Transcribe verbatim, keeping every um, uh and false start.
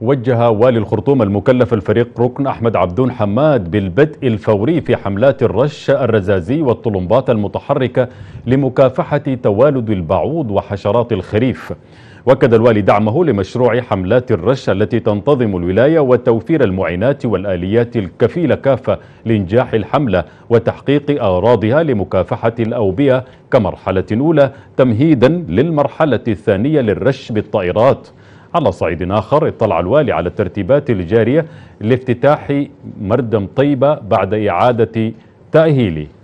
وجه والي الخرطوم المكلف الفريق ركن أحمد عبدون حماد بالبدء الفوري في حملات الرش الرزازي والطلمبات المتحركة لمكافحة توالد البعوض وحشرات الخريف. وأكد الوالي دعمه لمشروع حملات الرش التي تنتظم الولاية وتوفير المعينات والآليات الكفيلة كافة لإنجاح الحملة وتحقيق أغراضها لمكافحة الأوبئة كمرحلة أولى، تمهيدا للمرحلة الثانية للرش بالطائرات. على صعيد آخر، اطلع الوالي على الترتيبات الجارية لافتتاح مردم طيبة بعد إعادة تأهيله.